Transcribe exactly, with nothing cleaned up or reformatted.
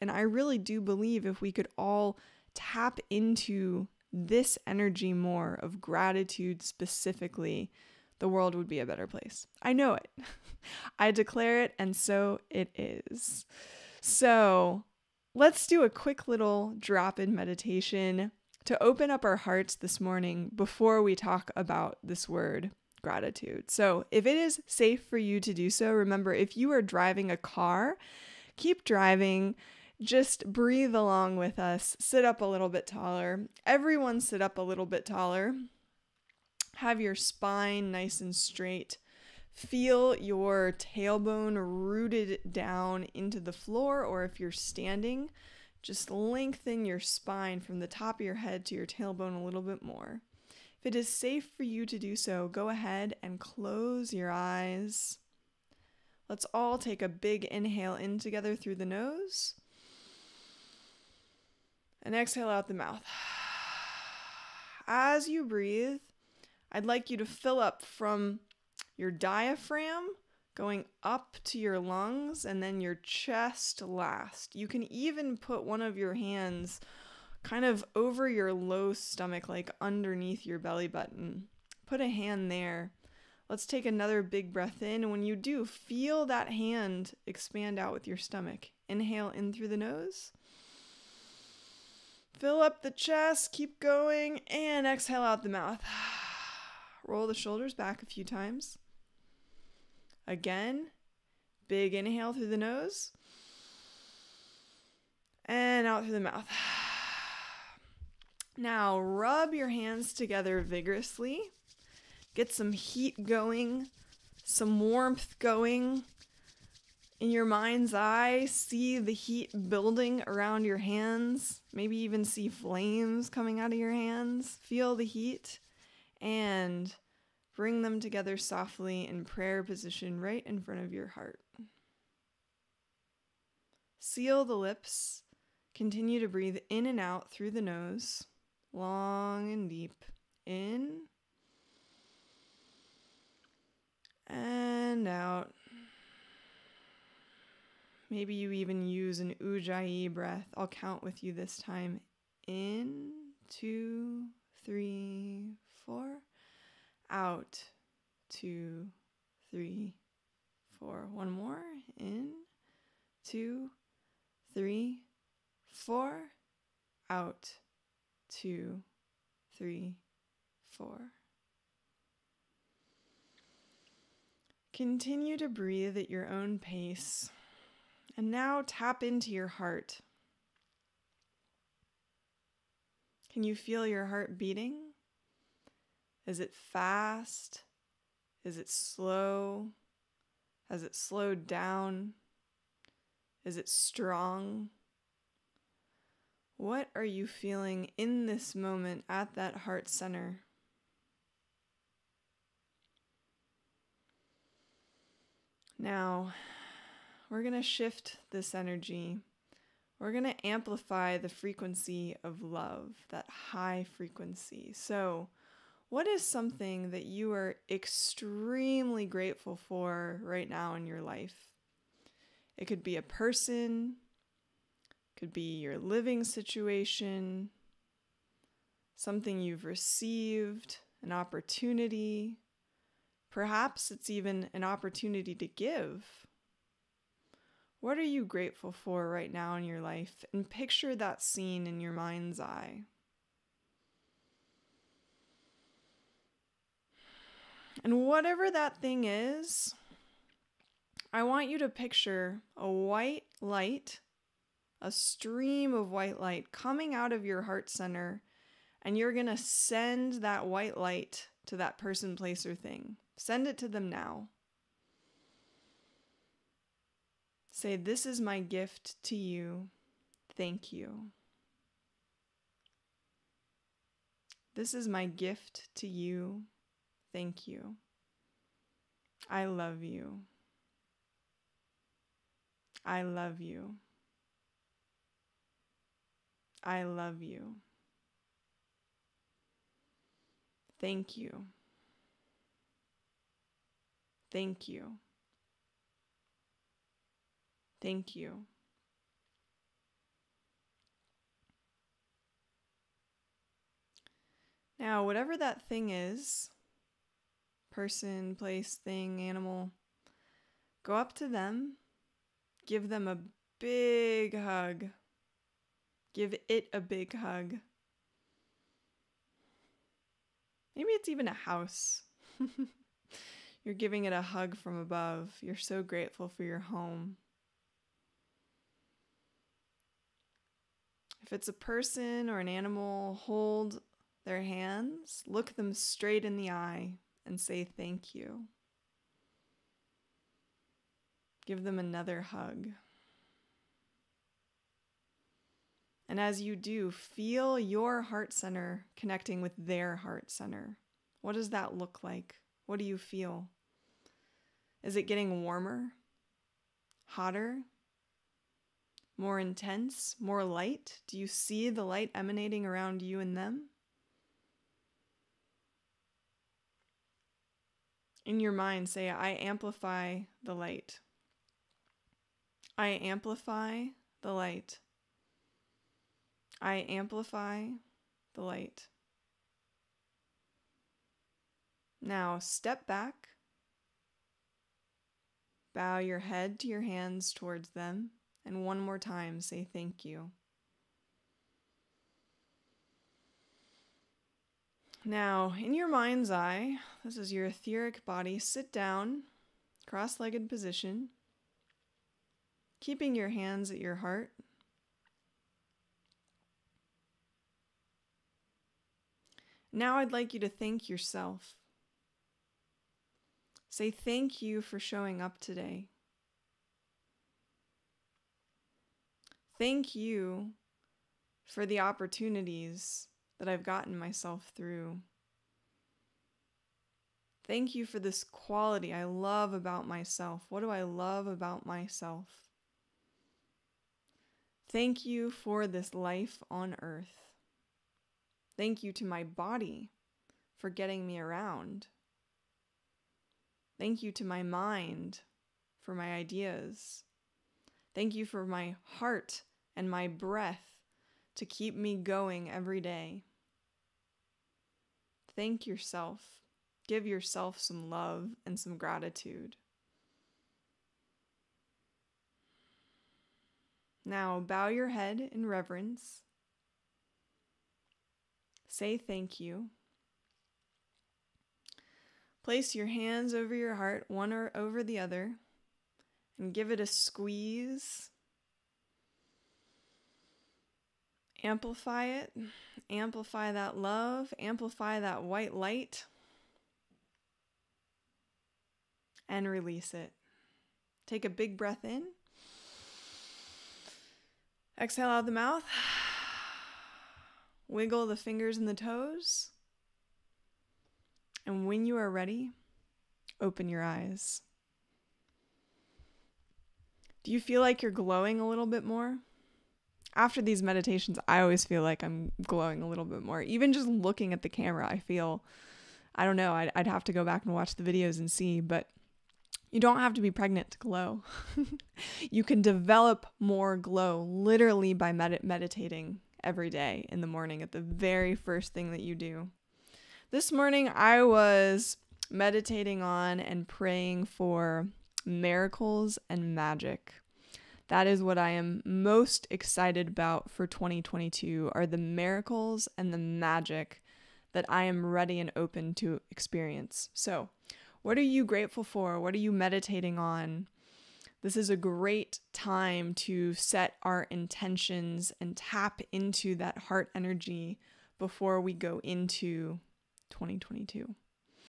And I really do believe if we could all tap into this energy more of gratitude specifically, the world would be a better place. I know it. I declare it, and so it is. So let's do a quick little drop-in meditation to open up our hearts this morning before we talk about this word, gratitude. So if it is safe for you to do so, remember, if you are driving a car, keep driving. Just breathe along with us. Sit up a little bit taller. Everyone sit up a little bit taller. Have your spine nice and straight. Feel your tailbone rooted down into the floor, or if you're standing, just lengthen your spine from the top of your head to your tailbone a little bit more. If it is safe for you to do so, go ahead and close your eyes. Let's all take a big inhale in together through the nose. And exhale out the mouth. As you breathe, I'd like you to fill up from your diaphragm, going up to your lungs, and then your chest last. You can even put one of your hands kind of over your low stomach, like underneath your belly button. Put a hand there. Let's take another big breath in. And when you do, feel that hand expand out with your stomach. Inhale in through the nose. Fill up the chest, keep going, and exhale out the mouth. Roll the shoulders back a few times. Again, big inhale through the nose. And out through the mouth. Now rub your hands together vigorously. Get some heat going, some warmth going. In your mind's eye, see the heat building around your hands. Maybe even see flames coming out of your hands. Feel the heat and bring them together softly in prayer position right in front of your heart. Seal the lips. Continue to breathe in and out through the nose, long and deep. In and out. Maybe you even use an Ujjayi breath. I'll count with you this time. In, two, three, four. Out, two, three, four. One more. In, two, three, four. Out, two, three, four. Continue to breathe at your own pace. And now tap into your heart. Can you feel your heart beating? Is it fast? Is it slow? Has it slowed down? Is it strong? What are you feeling in this moment at that heart center? Now, we're going to shift this energy. We're going to amplify the frequency of love, that high frequency. So, what is something that you are extremely grateful for right now in your life? It could be a person, could be your living situation, something you've received, an opportunity. Perhaps it's even an opportunity to give. What are you grateful for right now in your life? And picture that scene in your mind's eye. And whatever that thing is, I want you to picture a white light, a stream of white light coming out of your heart center, and you're going to send that white light to that person, place, or thing. Send it to them now. Say, this is my gift to you. Thank you. This is my gift to you. Thank you. I love you. I love you. I love you. Thank you. Thank you. Thank you. Now, whatever that thing is, person, place, thing, animal, go up to them, give them a big hug. Give it a big hug. Maybe it's even a house. You're giving it a hug from above. You're so grateful for your home. If it's a person or an animal, hold their hands, look them straight in the eye, and say thank you. Give them another hug. And as you do, feel your heart center connecting with their heart center. What does that look like? What do you feel? Is it getting warmer? Hotter? More intense? More light? Do you see the light emanating around you and them? In your mind, say, I amplify the light. I amplify the light. I amplify the light. Now step back, bow your head to your hands towards them, and one more time say thank you. Now, in your mind's eye, this is your etheric body, sit down, cross-legged position, keeping your hands at your heart. Now I'd like you to thank yourself. Say thank you for showing up today. Thank you for the opportunities that I've gotten myself through. Thank you for this quality I love about myself. What do I love about myself? Thank you for this life on earth. Thank you to my body for getting me around. Thank you to my mind for my ideas. Thank you for my heart and my breath to keep me going every day. Thank yourself. Give yourself some love and some gratitude. Now bow your head in reverence. Say thank you. Place your hands over your heart, one or over the other, and give it a squeeze. Amplify it. Amplify that love. Amplify that white light. And release it. Take a big breath in. Exhale out of the mouth. Wiggle the fingers and the toes. And when you are ready, open your eyes. Do you feel like you're glowing a little bit more? After these meditations, I always feel like I'm glowing a little bit more. Even just looking at the camera, I feel, I don't know, I'd, I'd have to go back and watch the videos and see, but you don't have to be pregnant to glow. You can develop more glow literally by med- meditating. Every day in the morning at the very first thing that you do. This morning I was meditating on and praying for miracles and magic. That is what I am most excited about for twenty twenty-two, are the miracles and the magic that I am ready and open to experience. So, what are you grateful for? What are you meditating on? This is a great time to set our intentions and tap into that heart energy before we go into twenty twenty-two.